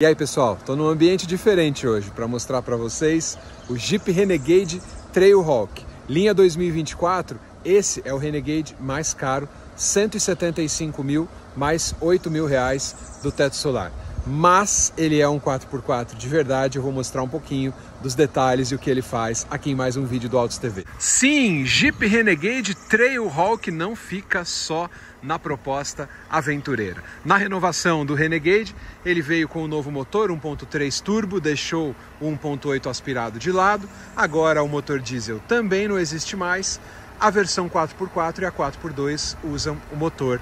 E aí pessoal, estou num ambiente diferente hoje para mostrar para vocês o Jeep Renegade Trailhawk. Linha 2024, esse é o Renegade mais caro, 175 mil mais 8 mil reais do teto solar. Mas ele é um 4x4 de verdade, eu vou mostrar um pouquinho dos detalhes e o que ele faz aqui em mais um vídeo do Autos TV. Sim, Jeep Renegade Trailhawk não fica só na proposta aventureira. Na renovação do Renegade, ele veio com o novo motor 1.3 turbo, deixou o 1.8 aspirado de lado, agora o motor diesel também não existe mais, a versão 4x4 e a 4x2 usam o motor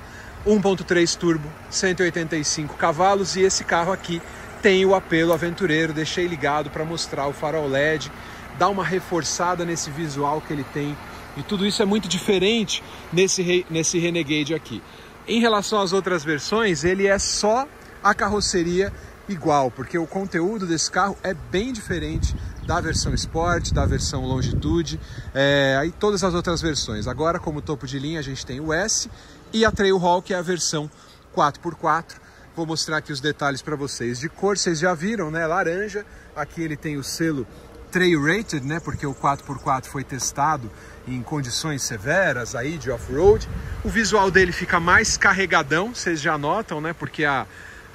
1.3 turbo, 185 cavalos, e esse carro aqui tem o apelo aventureiro. Deixei ligado para mostrar o farol LED, dá uma reforçada nesse visual que ele tem. E tudo isso é muito diferente nesse Renegade aqui. Em relação às outras versões, ele é só a carroceria igual, porque o conteúdo desse carro é bem diferente da versão Sport, da versão Longitude, aí todas as outras versões. Agora, como topo de linha, a gente tem o S e a Trailhawk é a versão 4x4. Vou mostrar aqui os detalhes para vocês. De cor, vocês já viram, né? Laranja. Aqui ele tem o selo Trail Rated, né? Porque o 4x4 foi testado em condições severas aí de off-road. O visual dele fica mais carregadão, vocês já notam, né? Porque a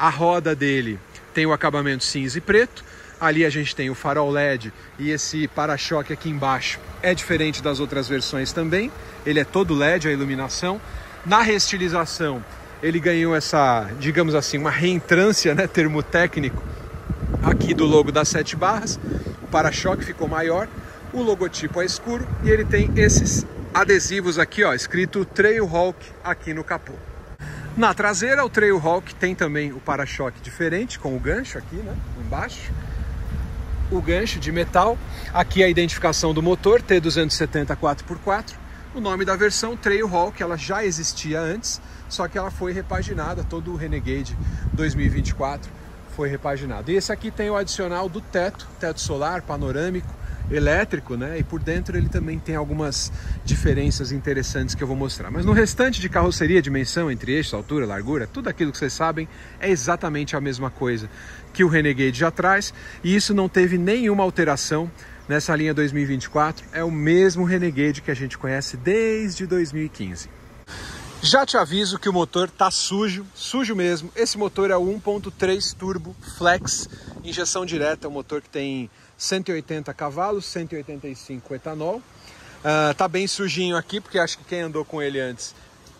roda dele tem o acabamento cinza e preto. Ali a gente tem o farol LED e esse para-choque aqui embaixo é diferente das outras versões também. Ele é todo LED, a iluminação. Na reestilização, ele ganhou essa, digamos assim, uma reentrância, né? Termo técnico aqui do logo das 7 barras. Para-choque ficou maior, o logotipo é escuro e ele tem esses adesivos aqui, ó, escrito Trailhawk aqui no capô. Na traseira, o Trailhawk tem também o para-choque diferente, com o gancho aqui, né, embaixo, o gancho de metal. Aqui a identificação do motor, T270 4x4, o nome da versão Trailhawk, ela já existia antes, só que ela foi repaginada, todo o Renegade 2024 foi repaginado. E esse aqui tem o adicional do teto solar, panorâmico, elétrico, né? E por dentro ele também tem algumas diferenças interessantes que eu vou mostrar. Mas no restante de carroceria, dimensão, entre eixos, altura, largura, tudo aquilo que vocês sabem é exatamente a mesma coisa que o Renegade já traz. E isso não teve nenhuma alteração nessa linha 2024. É o mesmo Renegade que a gente conhece desde 2015. Já te aviso que o motor tá sujo, sujo mesmo. Esse motor é o 1.3 turbo flex, injeção direta, é um motor que tem 180 cavalos, 185 etanol. Tá bem sujinho aqui, porque acho que quem andou com ele antes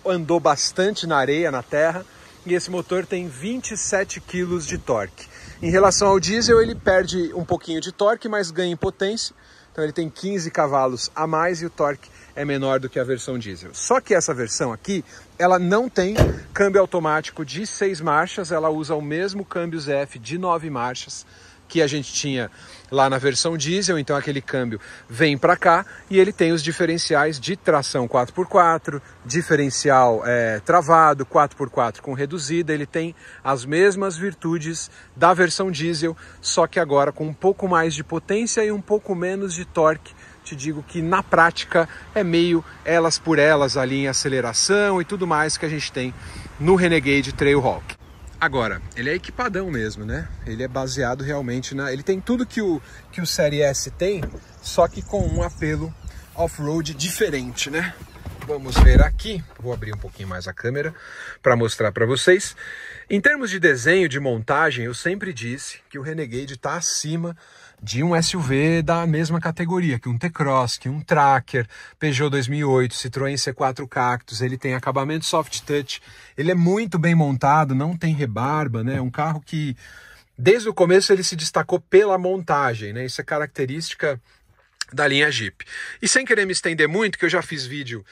andou bastante na areia, na terra. E esse motor tem 27 kg de torque. Em relação ao diesel, ele perde um pouquinho de torque, mas ganha em potência. Então ele tem 15 cavalos a mais e o torque é menor do que a versão diesel. Só que essa versão aqui, ela não tem câmbio automático de 6 marchas, ela usa o mesmo câmbio ZF de 9 marchas que a gente tinha lá na versão diesel. Então aquele câmbio vem para cá e ele tem os diferenciais de tração 4x4, diferencial travado, 4x4 com reduzida. Ele tem as mesmas virtudes da versão diesel, só que agora com um pouco mais de potência e um pouco menos de torque. Te digo que na prática é meio elas por elas ali em aceleração e tudo mais que a gente tem no Renegade Trailhawk. Agora, ele é equipadão mesmo, né? Ele é baseado realmente na... Ele tem tudo que o Série S tem, só que com um apelo off-road diferente, né? Vamos ver aqui, vou abrir um pouquinho mais a câmera para mostrar para vocês. Em termos de desenho, de montagem, eu sempre disse que o Renegade está acima de um SUV da mesma categoria, que um T-Cross, que um Tracker, Peugeot 2008, Citroën C4 Cactus. Ele tem acabamento soft touch, ele é muito bem montado, não tem rebarba, né? É um carro que desde o começo ele se destacou pela montagem, né? Isso é característica da linha Jeep. E sem querer me estender muito, que eu já fiz vídeo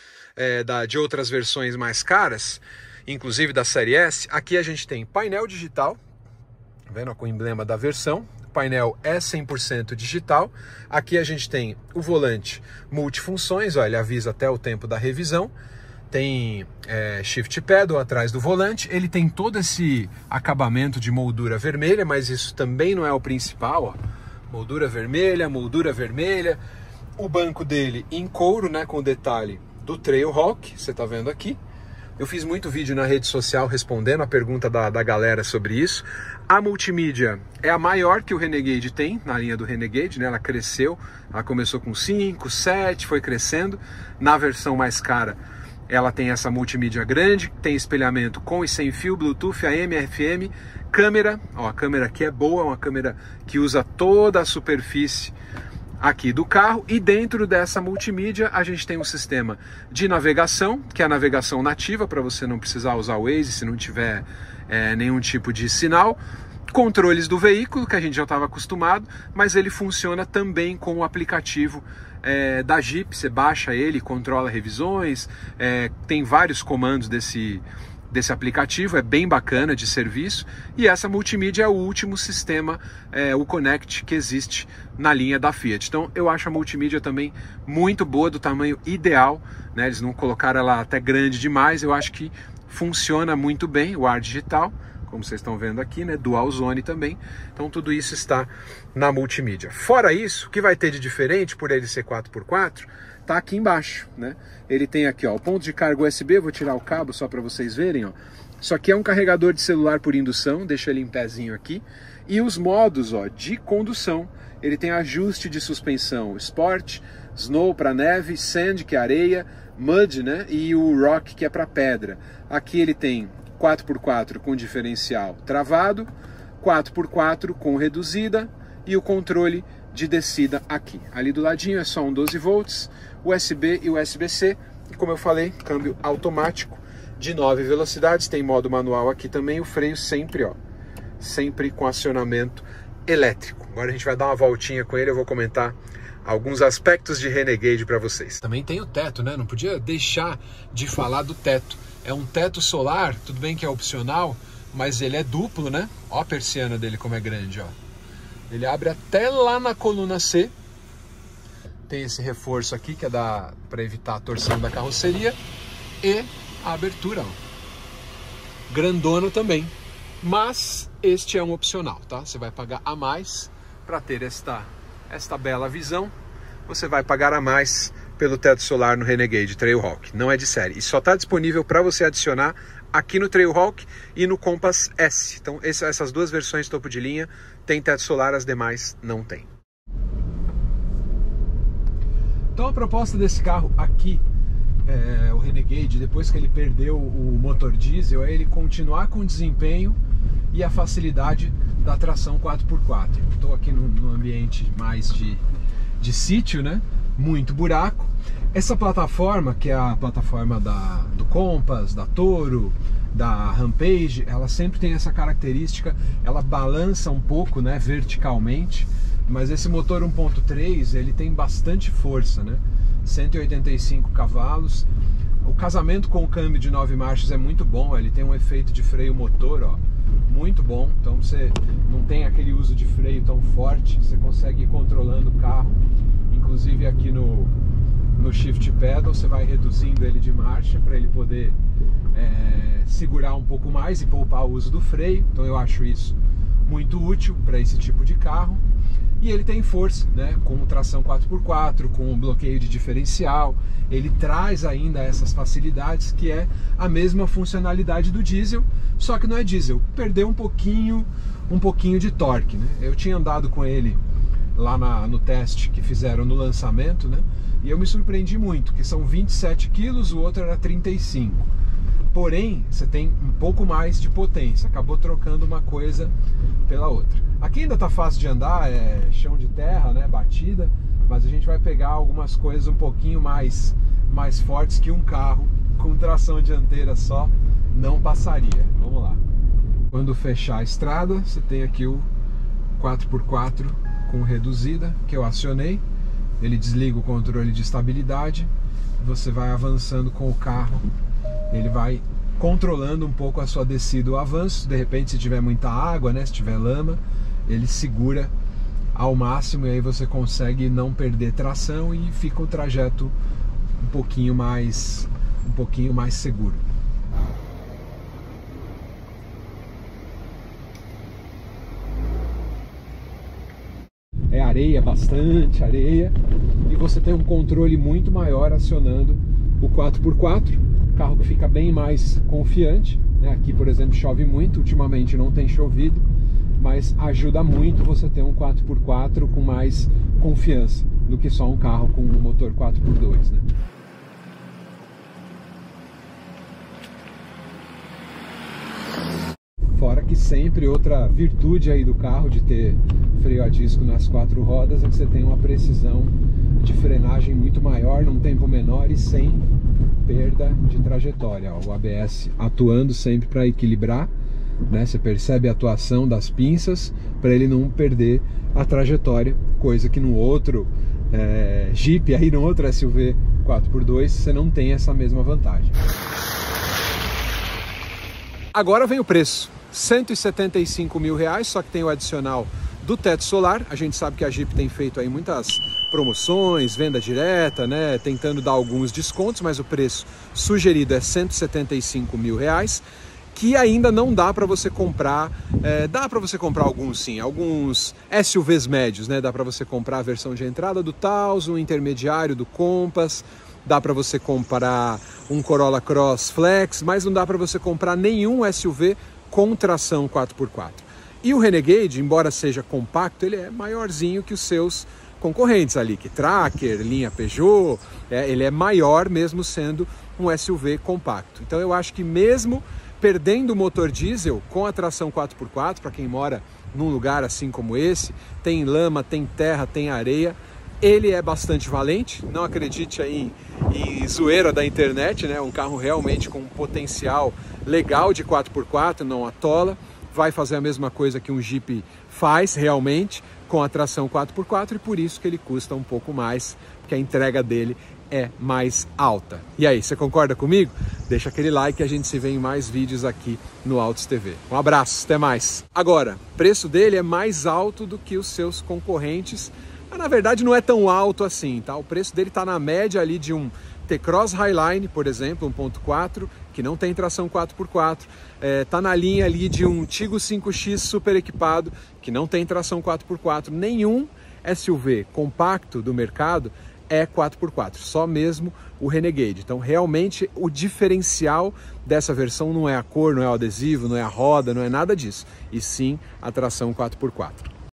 de outras versões mais caras, inclusive da série S, aqui a gente tem painel digital, tá vendo, com o emblema da versão, o painel é 100% digital. Aqui a gente tem o volante multifunções, ó, ele avisa até o tempo da revisão, tem shift pedal atrás do volante, ele tem todo esse acabamento de moldura vermelha, mas isso também não é o principal, ó. Moldura vermelha, moldura vermelha. O banco dele em couro, né, com o detalhe do Trailhawk, você tá vendo aqui. Eu fiz muito vídeo na rede social respondendo a pergunta da galera sobre isso. A multimídia é a maior que o Renegade tem, na linha do Renegade, né? Ela cresceu, ela começou com 5, 7, foi crescendo. Na versão mais cara, ela tem essa multimídia grande, tem espelhamento com e sem fio, Bluetooth, AM, FM, câmera. Ó, a câmera aqui é boa, é uma câmera que usa toda a superfície aqui do carro, e dentro dessa multimídia a gente tem um sistema de navegação, que é a navegação nativa, para você não precisar usar o Waze se não tiver nenhum tipo de sinal, controles do veículo, que a gente já estava acostumado, mas ele funciona também com o aplicativo da Jeep. Você baixa ele, controla revisões, tem vários comandos desse aplicativo, é bem bacana de serviço. E essa multimídia é o último sistema, o Connect, que existe na linha da Fiat. Então eu acho a multimídia também muito boa, do tamanho ideal, né? Eles não colocaram ela até grande demais, eu acho que funciona muito bem. O ar digital, como vocês estão vendo aqui, né? Dual Zone também. Então tudo isso está na multimídia. Fora isso, o que vai ter de diferente por ele ser 4x4? Tá aqui embaixo, né? Ele tem aqui, ó, o ponto de carga USB. Vou tirar o cabo só para vocês verem, ó. Isso aqui é um carregador de celular por indução, deixa ele em pezinho aqui. E os modos, ó, de condução. Ele tem ajuste de suspensão Sport, Snow para neve, Sand, que é areia, Mud, né? E o Rock, que é para pedra. Aqui ele tem 4x4 com diferencial travado, 4x4 com reduzida e o controle de descida aqui. Ali do ladinho é só um 12 volts, USB e USB-C, e como eu falei, câmbio automático de 9 velocidades, tem modo manual aqui também, o freio sempre, ó, sempre com acionamento elétrico. Agora a gente vai dar uma voltinha com ele, eu vou comentar alguns aspectos de Renegade para vocês. Também tem o teto, né? Não podia deixar de falar do teto. É um teto solar, tudo bem que é opcional, mas ele é duplo, né? Ó a persiana dele como é grande, ó. Ele abre até lá na coluna C. Tem esse reforço aqui que é para evitar a torção da carroceria. E a abertura, ó, grandona também. Mas este é um opcional, tá? Você vai pagar a mais para ter esta bela visão. Você vai pagar a mais pelo teto solar no Renegade Trailhawk. Não é de série. E só está disponível para você adicionar aqui no Trailhawk e no Compass S. Então essas duas versões topo de linha tem teto solar, as demais não tem. Então a proposta desse carro aqui, o Renegade, depois que ele perdeu o motor diesel, é ele continuar com o desempenho e a facilidade da tração 4x4. Estou aqui num ambiente mais de sítio, né? Muito buraco. Essa plataforma, que é a plataforma do Compass, da Toro, da Rampage, ela sempre tem essa característica, ela balança um pouco, né, verticalmente, mas esse motor 1.3, ele tem bastante força, né, 185 cavalos, o casamento com o câmbio de 9 marchas é muito bom, ele tem um efeito de freio motor, ó, muito bom, então você não tem aquele uso de freio tão forte, você consegue ir controlando o carro, inclusive aqui no shift pedal você vai reduzindo ele de marcha para ele poder segurar um pouco mais e poupar o uso do freio. Então eu acho isso muito útil para esse tipo de carro. E ele tem força, né? Com tração 4x4, com o bloqueio de diferencial, ele traz ainda essas facilidades, que é a mesma funcionalidade do diesel, só que não é diesel, perdeu um pouquinho de torque, né? Eu tinha andado com ele lá no teste que fizeram no lançamento, né? E eu me surpreendi muito, que são 27 kg, o outro era 35. Porém, você tem um pouco mais de potência, acabou trocando uma coisa pela outra. Aqui ainda tá fácil de andar, é chão de terra, né, batida, mas a gente vai pegar algumas coisas um pouquinho mais fortes que um carro com tração dianteira só não passaria. Vamos lá. Quando fechar a estrada, você tem aqui o 4x4 com reduzida, que eu acionei. Ele desliga o controle de estabilidade, você vai avançando com o carro, ele vai controlando um pouco a sua descida, o avanço. De repente, se tiver muita água, né, se tiver lama, ele segura ao máximo e aí você consegue não perder tração e fica o trajeto um pouquinho mais seguro. É areia, bastante areia, e você tem um controle muito maior acionando o 4x4. carro que fica bem mais confiante, né? Aqui, por exemplo, chove muito, ultimamente não tem chovido, mas ajuda muito você ter um 4x4 com mais confiança do que só um carro com um motor 4x2, né? Fora que sempre outra virtude aí do carro de ter freio a disco nas quatro rodas é que você tem uma precisão de frenagem muito maior, num tempo menor e sem perda de trajetória. O ABS atuando sempre para equilibrar, né? Você percebe a atuação das pinças para ele não perder a trajetória, coisa que no outro Jeep, aí no outro SUV 4x2, você não tem essa mesma vantagem. Agora vem o preço, R$ 175.000, só que tem o adicional do teto solar. A gente sabe que a Jeep tem feito aí muitas promoções, venda direta, né, tentando dar alguns descontos, mas o preço sugerido é R$ 175.000, que ainda não dá para você comprar, dá para você comprar alguns sim, alguns SUVs médios, né, dá para você comprar a versão de entrada do Taos, um intermediário do Compass, dá para você comprar um Corolla Cross Flex, mas não dá para você comprar nenhum SUV com tração 4x4. E o Renegade, embora seja compacto, ele é maiorzinho que os seus concorrentes ali, que Tracker, linha Peugeot, ele é maior mesmo sendo um SUV compacto. Então eu acho que mesmo perdendo o motor diesel com a tração 4x4, para quem mora num lugar assim como esse, tem lama, tem terra, tem areia, ele é bastante valente, não acredite aí em zoeira da internet, né? Um carro realmente com um potencial legal de 4x4, não atola, vai fazer a mesma coisa que um Jeep faz realmente, com a tração 4x4, e por isso que ele custa um pouco mais, porque a entrega dele é mais alta. E aí, você concorda comigo? Deixa aquele like e a gente se vê em mais vídeos aqui no Autos TV. Um abraço, até mais! Agora, o preço dele é mais alto do que os seus concorrentes, mas na verdade não é tão alto assim, tá? O preço dele tá na média ali de um T-Cross Highline, por exemplo, 1.4, que não tem tração 4x4, tá na linha ali de um Tiggo 5X super equipado, que não tem tração 4x4, nenhum SUV compacto do mercado é 4x4, só mesmo o Renegade. Então realmente o diferencial dessa versão não é a cor, não é o adesivo, não é a roda, não é nada disso, e sim a tração 4x4.